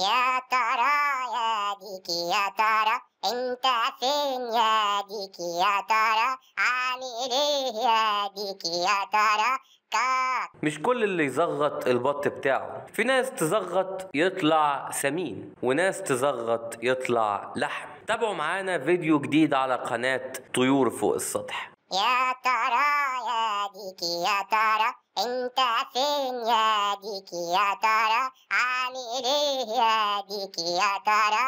يا ترى يا ديكي يا ترى انت فين يا ديكي يا ترى عامل ايه يا ديكي يا ترى. مش كل اللي يزغط البط بتاعه، في ناس تزغط يطلع سمين وناس تزغط يطلع لحم. تابعوا معانا فيديو جديد على قناة طيور فوق السطح. يا ترى يا ديكي يا ترى انت فين يا ديكي يا ترى عامل ايه يا ديكي يا ترى.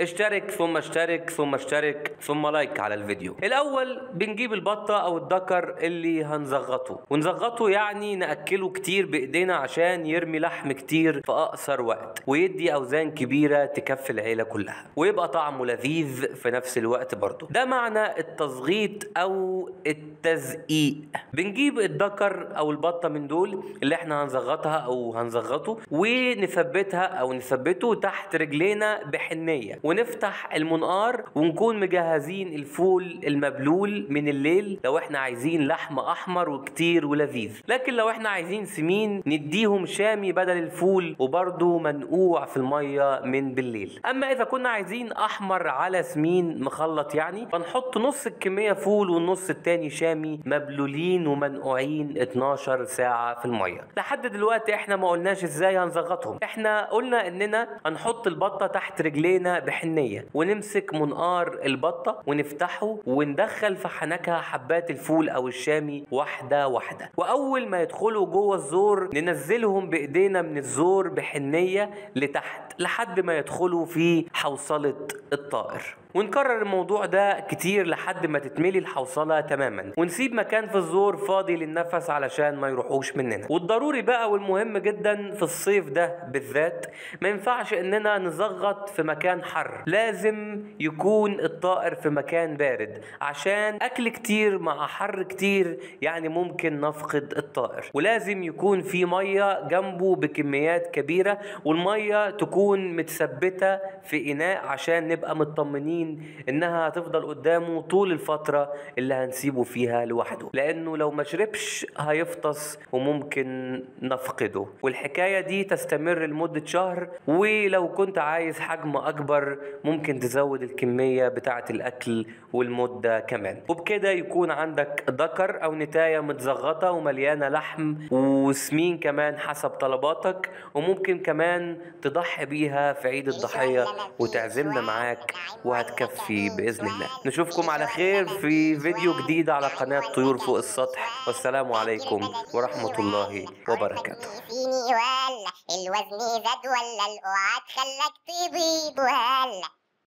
اشترك ثم اشترك ثم اشترك ثم لايك على الفيديو. الاول بنجيب البطة او الذكر اللي هنزغطه، ونزغطه يعني ناكله كتير بايدينا عشان يرمي لحم كتير في اقصر وقت ويدي اوزان كبيرة تكفي العيلة كلها، ويبقى طعمه لذيذ في نفس الوقت برضه. ده معنى التصغيط او التزقيق. بنجيب الذكر او البطة من دول اللي احنا هنزغطها او هنزغطه ونثبتها او نثبته تحت رجلينا حنية، ونفتح المنقار ونكون مجهزين الفول المبلول من الليل لو احنا عايزين لحم احمر وكتير ولذيذ. لكن لو احنا عايزين سمين نديهم شامي بدل الفول وبرضه منقوع في المية من بالليل. اما اذا كنا عايزين احمر على سمين مخلط يعني فنحط نص الكمية فول والنص التاني شامي مبلولين ومنقوعين 12 ساعة في المية. لحد دلوقتي احنا ما قلناش ازاي هنزغطهم، احنا قلنا اننا هنحط البطة تحت رجلينا بحنية ونمسك منقار البطة ونفتحه وندخل في حنكها حبات الفول او الشامي واحدة واحدة، واول ما يدخلوا جوه الزور ننزلهم بايدينا من الزور بحنية لتحت لحد ما يدخلوا في حوصلة الطائر، ونكرر الموضوع ده كتير لحد ما تتملي الحوصلة تماما، ونسيب مكان في الزور فاضي للنفس علشان ما يروحوش مننا. والضروري بقى والمهم جدا في الصيف ده بالذات ما ينفعش اننا نزغط في مكان حر، لازم يكون الطائر في مكان بارد عشان اكل كتير مع حر كتير يعني ممكن نفقد الطائر، ولازم يكون في مية جنبه بكميات كبيرة، والمية تكون متثبتة في اناء عشان نبقى مطمنين انها هتفضل قدامه طول الفترة اللي هنسيبه فيها لوحده، لانه لو ما شربش هيفطس وممكن نفقده. والحكاية دي تستمر لمدة شهر، ولو كنت عايز حجم اكبر ممكن تزود الكمية بتاعة الاكل والمدة كمان، وبكده يكون عندك ذكر او نتاية متزغطة ومليانة لحم وسمين كمان حسب طلباتك، وممكن كمان تضحي بيها في عيد الضحية وتعزمنا معاك وهتكفي بإذن الله. نشوفكم على خير في فيديو جديد على قناة طيور فوق السطح، والسلام عليكم ورحمة الله وبركاته. الوزن زاد ولا القعاد خلاك تبيض ولا